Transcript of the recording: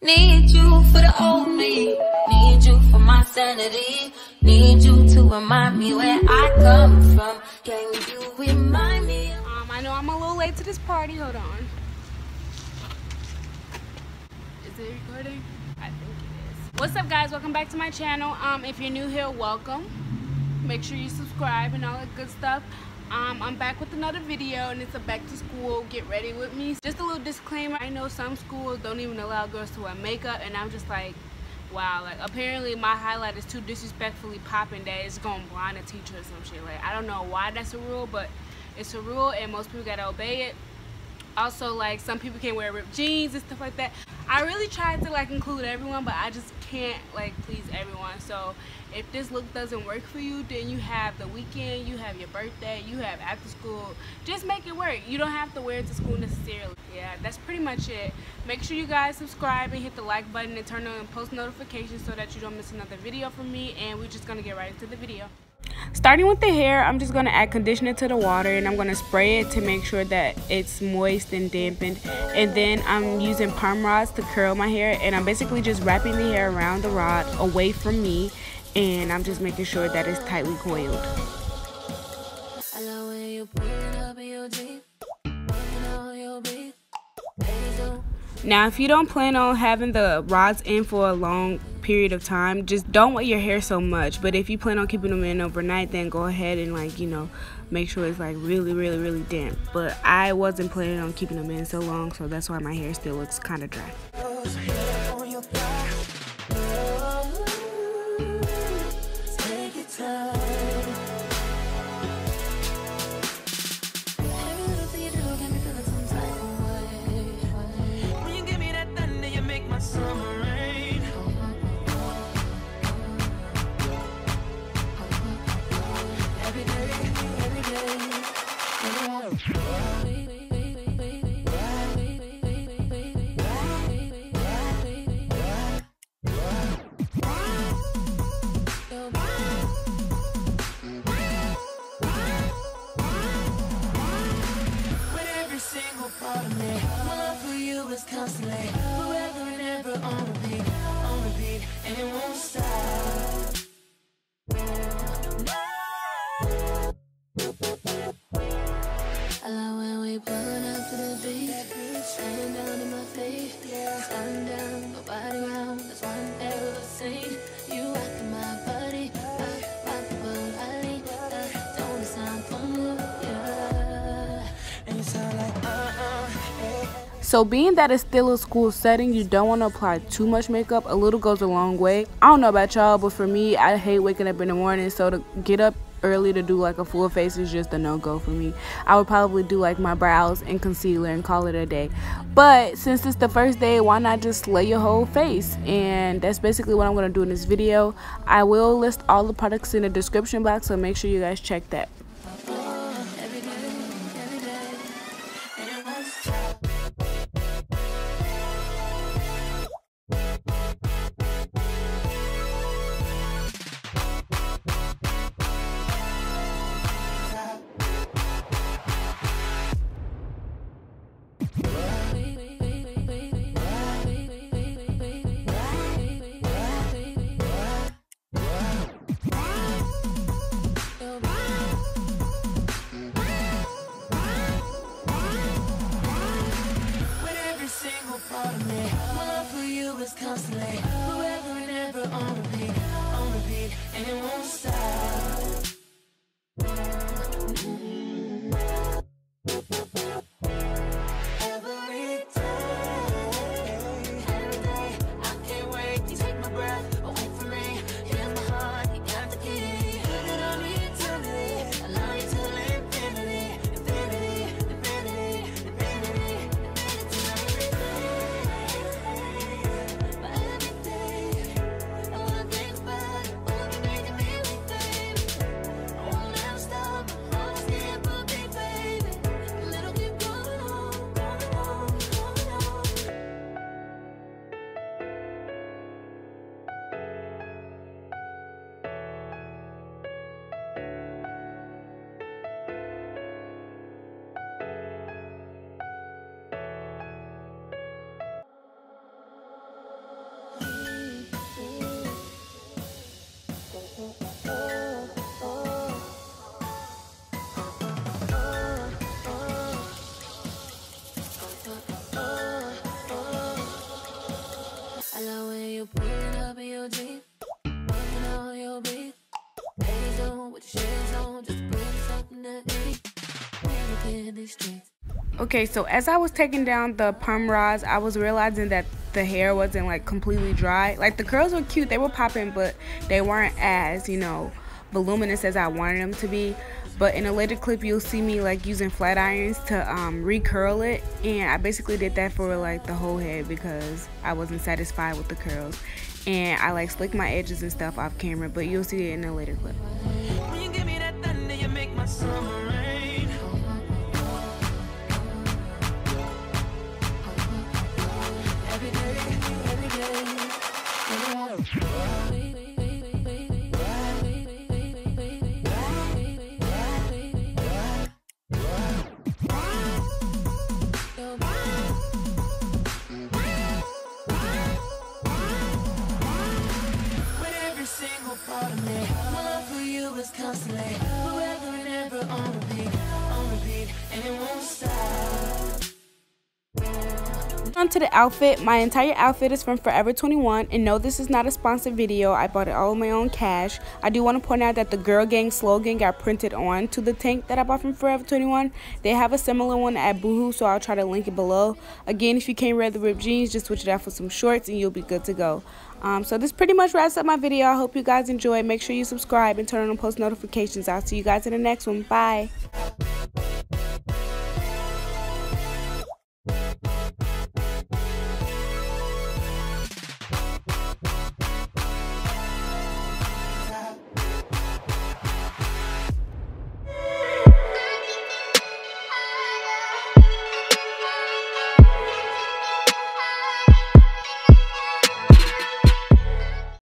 Need you for the old me, need you for my sanity, need you to remind me where I come from. Can you remind me? I know I'm a little late to this party, hold on. Is it recording? I think it is. What's up guys, welcome back to my channel. If you're new here, welcome. Make sure you subscribe and all that good stuff. I'm back with another video and it's a back to school get ready with me. Just a little disclaimer, I know some schools don't even allow girls to wear makeup and I'm just like, wow, like apparently my highlight is too disrespectfully popping that it's gonna blind a teacher or some shit. Like I don't know why that's a rule, but it's a rule and most people gotta obey it. Also, like some people can't wear ripped jeans and stuff like that. I really tried to like include everyone, but I just can't like please everyone. So if this look doesn't work for you, then you have the weekend, you have your birthday, you have after school. Just make it work. You don't have to wear it to school necessarily. Yeah, that's pretty much it. Make sure you guys subscribe and hit the like button and turn on post notifications so that you don't miss another video from me, and we're just gonna get right into the video. Starting with the hair, I'm just going to add conditioner to the water and I'm going to spray it to make sure that it's moist and dampened. And then I'm using perm rods to curl my hair, and I'm basically just wrapping the hair around the rod away from me, and I'm just making sure that it's tightly coiled. Now if you don't plan on having the rods in for a long period of time, just don't wet your hair so much, but if you plan on keeping them in overnight, then go ahead and like, you know, make sure it's like really damp. But I wasn't planning on keeping them in so long, so that's why my hair still looks kind of dry. So being that it's still a school setting, you don't want to apply too much makeup. A little goes a long way. I don't know about y'all, but for me, I hate waking up in the morning, so to get up early to do like a full face is just a no-go for me. I would probably do like my brows and concealer and call it a day. But since it's the first day, why not just slay your whole face? And that's basically what I'm going to do in this video. I will list all the products in the description box, so make sure you guys check that. Okay, so as I was taking down the perm rods, I was realizing that the hair wasn't like completely dry. Like the curls were cute, they were popping, but they weren't as, you know, voluminous as I wanted them to be. But in a later clip, you'll see me like using flat irons to recurl it, and I basically did that for like the whole head because I wasn't satisfied with the curls, and I like slicked my edges and stuff off camera, but you'll see it in a later clip. When you give me that thunder, you make my summer rain. On to the outfit. My entire outfit is from Forever21, and no, this is not a sponsored video. I bought it all with my own cash. I do want to point out that the Girl Gang slogan got printed on to the tank that I bought from Forever21. They have a similar one at Boohoo, so I'll try to link it below. Again, if you can't wear the ripped jeans, just switch it out for some shorts and you'll be good to go. So this pretty much wraps up my video. I hope you guys enjoyed. Make sure you subscribe and turn on post notifications. I'll see you guys in the next one. Bye.